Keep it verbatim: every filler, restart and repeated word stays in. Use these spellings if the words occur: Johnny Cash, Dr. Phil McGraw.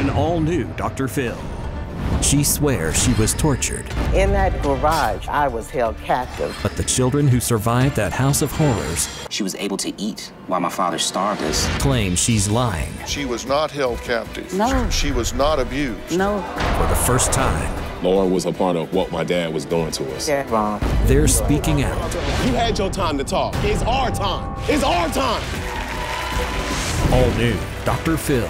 on an all-new Doctor Phil. She swears she was tortured. In that garage, I was held captive. But the children who survived that house of horrors... She was able to eat while my father starved us. ...claim she's lying. She was not held captive. No. She was not abused. No. For the first time... Laura was a part of what my dad was doing to us. Yeah, Mom. They're speaking out. You had your time to talk. It's our time. It's our time. All new Doctor Phil.